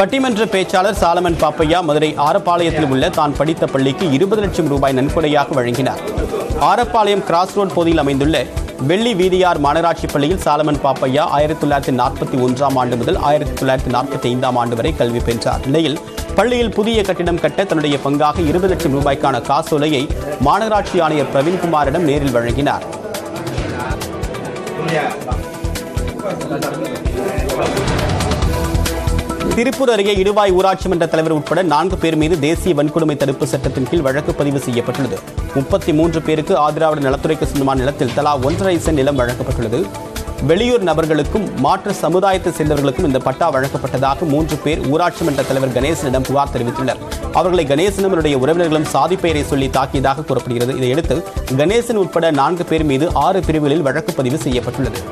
பட்டிமன்ற பேச்சாளர் சலமன் பாப்பையா மதுரை ஆரப்பாளையத்தில் உள்ள தான் படித்த பள்ளிக்கு 20 லட்சம் ரூபாய் நன்கொடையாக வழங்கினார். ஆரப்பாளையம் கிராஸ் ரோட் பகுதியில் அமைந்துள்ள வெள்ளி வீதியார் மானராட்சி பள்ளியில் சலமன் பாப்பையா 1941ஆம் ஆண்டு முதல் 1945ஆம் ஆண்டு வரை கல்வி பெற்றார். நிலையில் பள்ளியில் புதிய கட்டிடம் கட்ட தன்னுடைய பங்காக 20 லட்சம் ரூபாய்க்கான காசோலையை மாநகராட்சி ஆணையர் பிரவீன்குமாரிடம் நேரில் வழங்கினார். திருப்பூர் அருகே இடுவாய் ஊராட்சி மன்ற தலைவர் உட்பட 4 பேர் மீது தேசிய வன்கொடுமை தடுப்பு சட்டத்தின் கீழ் வழக்கு பதிவு செய்யப்பட்டுள்ளது. 33 பேருக்கு ஆதிராவிட நலத்துறைக்கு சொந்தமான நிலத்தில் தலா 1.5 சென்ட் நிலம் வழங்கப்பட்டுள்ளது. வெளியூர் நபர்களுக்கும் மாற்று சமுதாயத்தை சேர்ந்தவர்களுக்கும் இந்த பட்டா வழங்கப்பட்டதாக 3 பேர் ஊராட்சி மன்ற தலைவர் கணேசனிடம் புகார் தெரிவித்துள்ளனர். அவர்களை கணேசனும் அவருடைய உறவினர்களும் சாதி பெயரை சொல்லி தாக்கியதாக கூறப்படுகிறது. இதையடுத்து கணேசன் உட்பட 4 பேர் மீது 6 பிரிவுகளில் வழக்கு பதிவு செய்யப்பட்டுள்ளது.